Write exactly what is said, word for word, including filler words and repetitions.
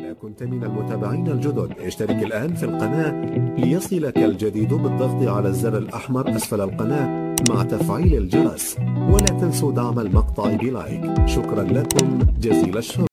إذا كنت من المتابعين الجدد اشترك الآن في القناة ليصلك الجديد بالضغط على الزر الأحمر أسفل القناة مع تفعيل الجرس، ولا تنسوا دعم المقطع بلايك. شكرا لكم جزيل الشكر.